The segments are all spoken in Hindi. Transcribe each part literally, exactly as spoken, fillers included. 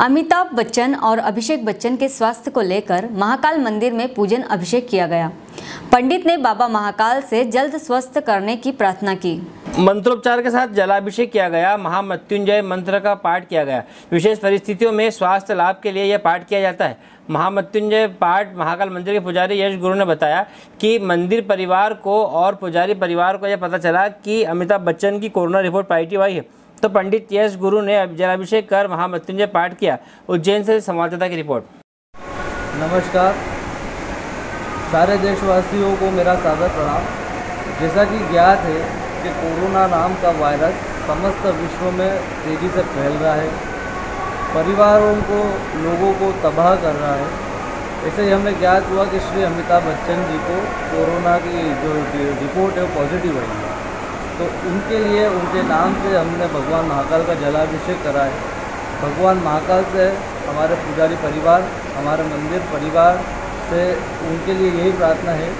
अमिताभ बच्चन और अभिषेक बच्चन के स्वास्थ्य को लेकर महाकाल मंदिर में पूजन अभिषेक किया गया। पंडित ने बाबा महाकाल से जल्द स्वस्थ करने की प्रार्थना की। मंत्रोपचार के साथ जलाभिषेक किया गया। महामृत्युंजय मंत्र का पाठ किया गया। विशेष परिस्थितियों में स्वास्थ्य लाभ के लिए यह पाठ किया जाता है। महामृत्युंजय पाठ महाकाल मंदिर के पुजारी यश गुरु ने बताया कि मंदिर परिवार को और पुजारी परिवार को यह पता चला कि अमिताभ बच्चन की कोरोना रिपोर्ट पॉजिटिव आई है, तो पंडित यश गुरु ने जलाभिषेक कर महामृत्युंजय पाठ किया। उज्जैन से संवाददाता की रिपोर्ट। नमस्कार, सारे देशवासियों को मेरा सादर प्रणाम। जैसा कि ज्ञात है कि कोरोना नाम का वायरस समस्त विश्व में तेज़ी से फैल रहा है, परिवारों को, लोगों को तबाह कर रहा है। ऐसे ही हमें ज्ञात हुआ कि श्री अमिताभ बच्चन जी को कोरोना की जो रिपोर्ट है वो पॉजिटिव आई है, तो उनके लिए उनके नाम से हमने भगवान महाकाल का जलाभिषेक करा है। भगवान महाकाल से, हमारे पुजारी परिवार, हमारे मंदिर परिवार से उनके लिए यही प्रार्थना है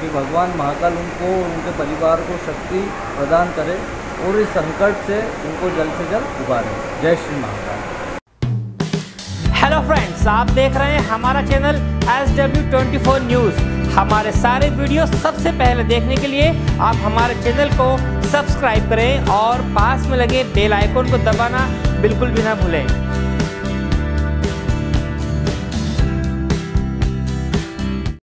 कि भगवान महाकाल उनको और उनके परिवार को शक्ति प्रदान करे और इस संकट से उनको जल्द से जल्द उबारे। जय श्री महाकाल। हेलो फ्रेंड्स, आप देख रहे हैं हमारा चैनल एस डब्ल्यू चौबीस न्यूज़। हमारे सारे वीडियो सबसे पहले देखने के लिए आप हमारे चैनल को सब्सक्राइब करें और पास में लगे बेल आइकन को दबाना बिल्कुल भी ना भूलें।